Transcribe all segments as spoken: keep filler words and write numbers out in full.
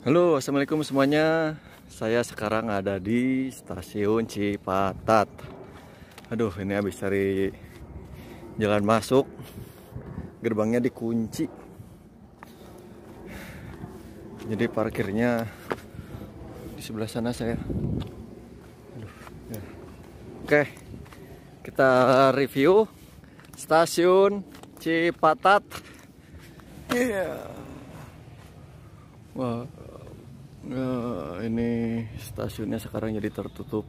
Halo, assalamualaikum semuanya. Saya sekarang ada di stasiun Cipatat. Aduh, ini habis cari jalan masuk, gerbangnya dikunci, jadi parkirnya di sebelah sana saya. Aduh, ya. Oke, kita review stasiun Cipatat. Yeah. Wah, uh, ini stasiunnya sekarang jadi tertutup.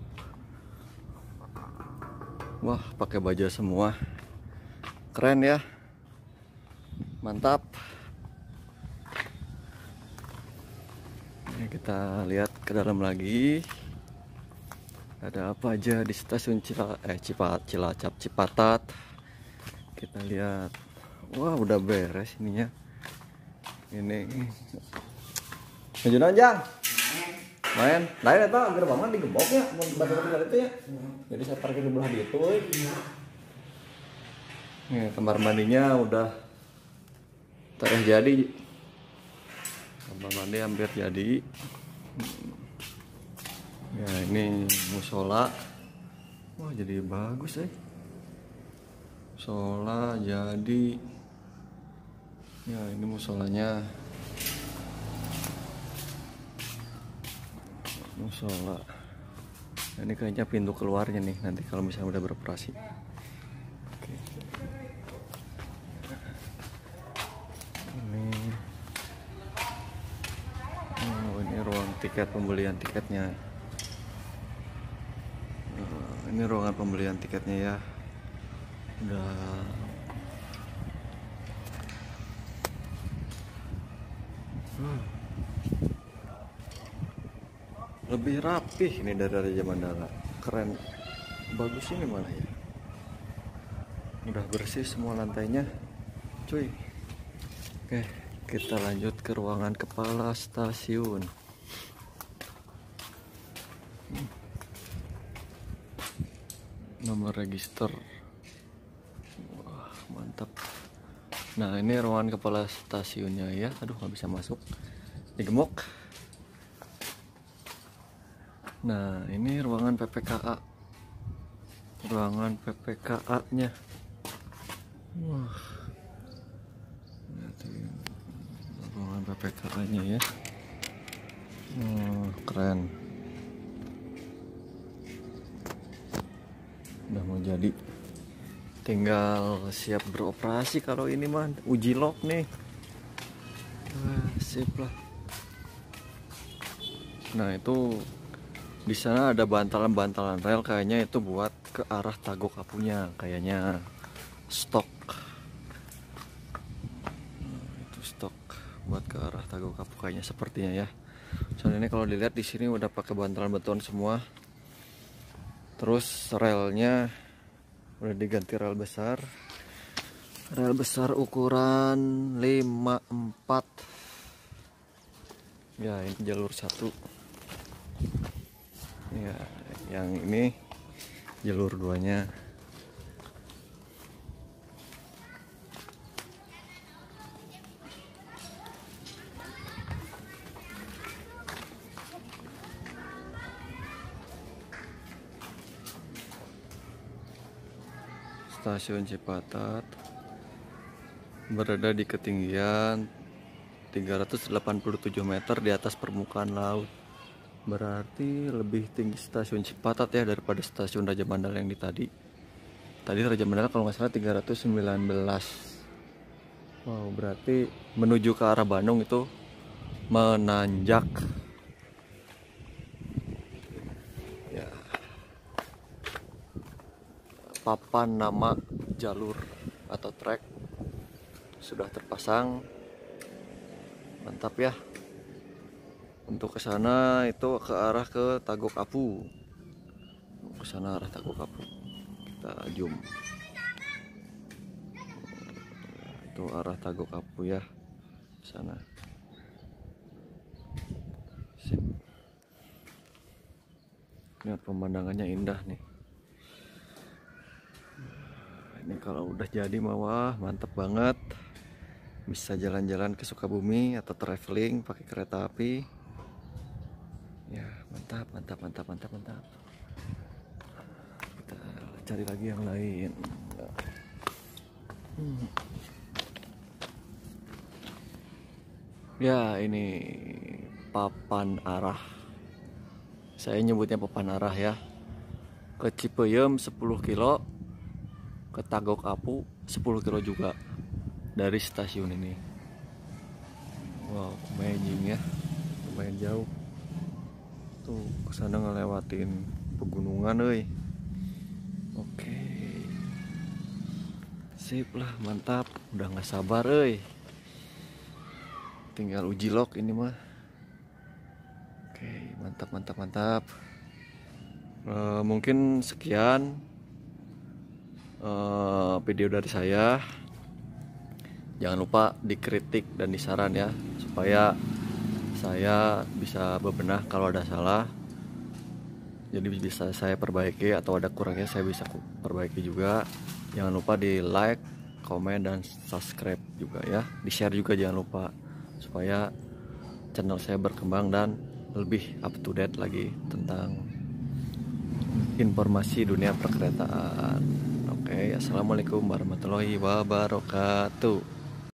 Wah, pakai baja semua. Keren ya, mantap. Ini kita lihat ke dalam lagi. Ada apa aja di stasiun Cila, eh, Cipat, Cilacap, Cipatat. Kita lihat. Wah, udah beres ininya. Ini Nunjang, Jang. Main. Lain eta gerbangna digemboknya, mun batur-batur itu ya. Jadi saya parkir di belah ditu. Nih, kamar mandinya udah terjadi. Kamar mandi hampir jadi. Ya, ini musola. Wah, jadi bagus, eh. Musola jadi. Ya, ini musolanya. Musola. Nah, ini kayaknya pintu keluarnya nih nanti kalau misalnya udah beroperasi. Oke. Ini, oh, ini ruang tiket, pembelian tiketnya. Nah, ini ruangan pembelian tiketnya ya. Udah. Hmm. Lebih rapih ini dari Rajamandala, keren, bagus ini malah ya. Udah bersih semua lantainya, cuy. Oke, kita lanjut ke ruangan kepala stasiun. Hmm. Nomor register. Wah, mantap. Nah, ini ruangan kepala stasiunnya ya. Aduh, nggak bisa masuk, digemok. Nah, ini ruangan P P K A. Ruangan P P K A-nya. Wah. Ruangan P P K A-nya ya. Oh, keren. Udah mau jadi. Tinggal siap beroperasi kalau ini mah uji log nih. Wah, sip lah. Nah, itu di sana ada bantalan-bantalan rel, kayaknya itu buat ke arah Tagogapunya, kayaknya stok. Nah, itu stok buat ke arah Tagogapu kayaknya, sepertinya ya. Soalnya ini kalau dilihat di sini udah pakai bantalan beton semua. Terus relnya udah diganti rel besar. Rel besar ukuran lima empat. Ya, ini jalur satu. Ya, yang ini jalur duanya. Stasiun Cipatat berada di ketinggian tiga ratus delapan puluh tujuh meter di atas permukaan laut. Berarti lebih tinggi stasiun Cipatat ya daripada stasiun Rajamandala yang di tadi. Tadi Rajamandala kalau nggak salah tiga ratus sembilan belas. Wow, berarti menuju ke arah Bandung itu menanjak. Ya. Papan nama jalur atau trek sudah terpasang. Mantap ya. Untuk ke sana itu ke arah ke Tagogapu. Ke sana arah Tagogapu. Kita zoom. Itu arah Tagogapu ya. Ke sana. Sip. Lihat pemandangannya indah nih. Ini kalau udah jadi mawah, mantap banget. Bisa jalan-jalan ke Sukabumi atau traveling pakai kereta api. Ya, mantap, mantap, mantap, mantap, mantap. Kita cari lagi yang lain. Hmm. Ya, ini papan arah. Saya nyebutnya papan arah ya. Ke Cipeyem sepuluh kilo, ke Tagogapu sepuluh kilo juga dari stasiun ini. Wow, amazing ya. Lumayan jauh. Tuh, kesana ngelewatin pegunungan euy. Oke. Sip lah, mantap. Udah nggak sabar euy. Tinggal uji log ini mah. Oke, mantap, mantap, mantap. E, mungkin sekian e, video dari saya. Jangan lupa dikritik dan disaran ya, supaya saya bisa bebenah kalau ada salah. Jadi bisa saya perbaiki, atau ada kurangnya saya bisa perbaiki juga. Jangan lupa di like, komen, dan subscribe juga ya. Di share juga jangan lupa, supaya channel saya berkembang dan lebih up to date lagi tentang informasi dunia perkeretaan. Oke, assalamualaikum warahmatullahi wabarakatuh.